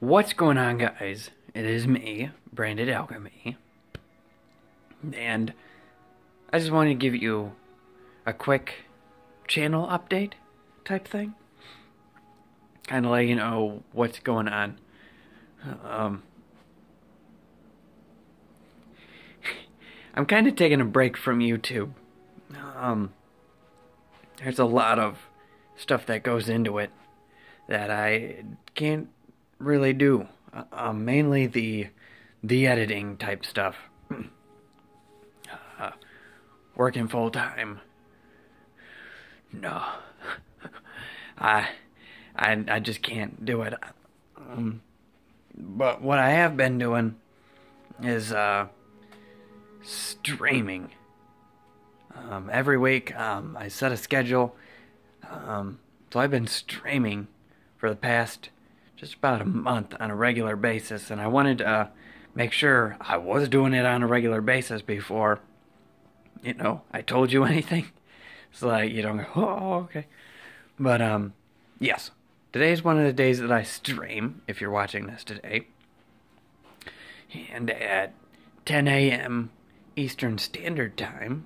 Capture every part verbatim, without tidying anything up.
What's going on, guys? It is me, Branded Alchemy, and I just wanted to give you a quick channel update type thing, kind of let you know what's going on. Um, I'm kind of taking a break from YouTube. Um, there's a lot of stuff that goes into it that I can't really do. Uh, mainly the the editing type stuff. Uh, working full time. No, I I I just can't do it. Um, but what I have been doing is uh, streaming. Um, every week, um, I set a schedule. Um, so I've been streaming for the past just about a month on a regular basis, and I wanted to uh, make sure I was doing it on a regular basis before, you know, I told you anything. It's like, you don't go, oh, okay. But, um, yes. Today's one of the days that I stream, if you're watching this today. And at ten A M Eastern Standard Time,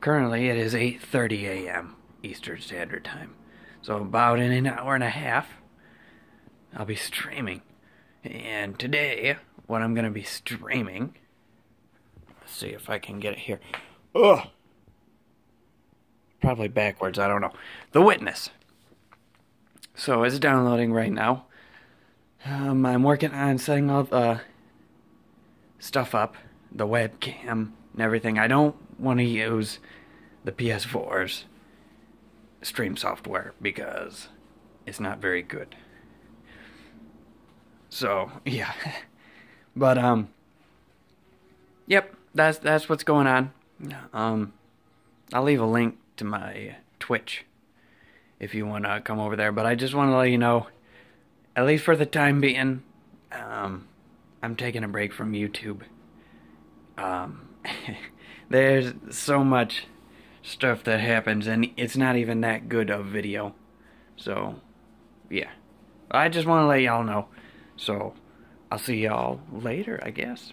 currently it is eight thirty A M Eastern Standard Time. So about in an hour and a half, I'll be streaming. And today, what I'm going to be streaming, let's see if I can get it here. Ugh! Probably backwards, I don't know. The Witness. So it's downloading right now. Um, I'm working on setting all the stuff up, the webcam and everything. I don't want to use the P S four's stream software because it's not very good. So, yeah. But, um, yep, that's that's what's going on. Um, I'll leave a link to my Twitch if you want to come over there. But I just want to let you know, at least for the time being, um, I'm taking a break from YouTube. Um, there's so much stuff that happens, and it's not even that good of video. So, yeah. I just want to let y'all know. So, I'll see y'all later, I guess.